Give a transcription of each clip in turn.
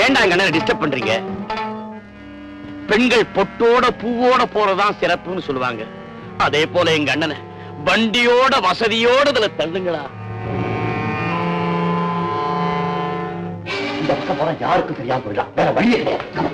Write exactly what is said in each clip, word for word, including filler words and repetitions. ஏண்டா எங்க அண்ணனை டிஸ்டர்ப் பண்றீங்க? பெண்கள் பொட்டோட பூவோட போறதான் சிறப்புன்னு சொல்லுவாங்க. அதே போல எங்க அண்ணனை வண்டியோட வசதியோட இதுல தள்ளுங்களா. இந்த பக்கம் போற யாருக்கும் தெரியாம போயிடலாம், வேற வழியே கிடையாது.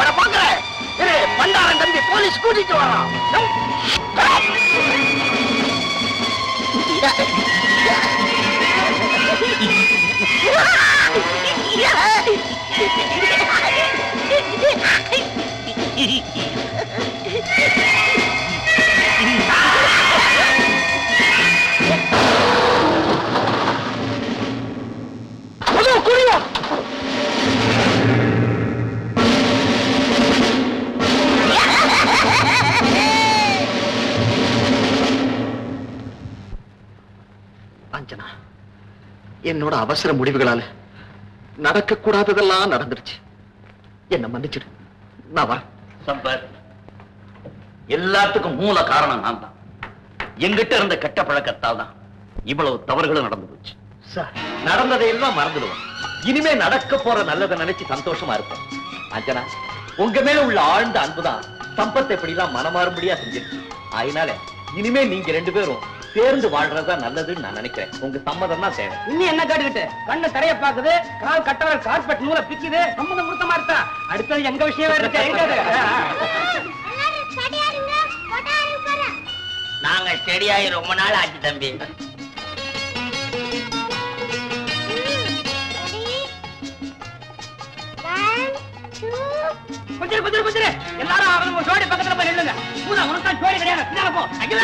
உன பாக்குறேன். இரு பண்டாரன் தம்பி போலீஸ் கூட்டிட்டு வரான். அஞ்சனா, என்னோட அவசர முடிவுகளால நடக்க கூடாததெல்லாம் நடந்துருச்சு. என்ன மன்னிச்சிடு, நான் வரேன். சம்பத், எல்லாத்துக்கும் மூல காரணம் நான் தான். எங்கிட்ட இருந்த கெட்ட பழக்கத்தால் தான் இவ்வளவு தவறுகளும் நடந்து போச்சு. சார், நடந்ததையெல்லாம் மறந்துடுவோம். இனிமே நடக்க போற நல்லதை நினைச்சு சந்தோஷமா இருப்போம். அஞ்சனா, உங்க மேல உள்ள ஆழ்ந்த அன்புதான் சம்பத்தை எப்படிலாம் மனமாறும்படியா செஞ்சிருக்கு. அதனால இனிமே நீங்க ரெண்டு பேரும் சேர்ந்து வாழ்றதா நல்லதுன்னு நான் நினைக்கிறேன். உங்க சம்மதம் தான் தேவை. இன்னும் என்ன கேட்டுக்கிட்டு, கண்ணு தடைய பாக்குது, கால் கட்டவர் கார்பெட் நூலை பிக்குது, சம்மதம் கொடுத்தமா இருக்கா? அடுத்தது எங்க விஷயம் இருக்கு. நாங்க ஸ்டெடியாகி ரொம்ப நாள் ஆச்சு தம்பி. புதிரு புதிரு புதிரு எல்லாரும் அவங்க ஜோடி பக்கத்துல போய் நில்லுங்க. பூதா உனக்கு ஜோடி கிடையாது.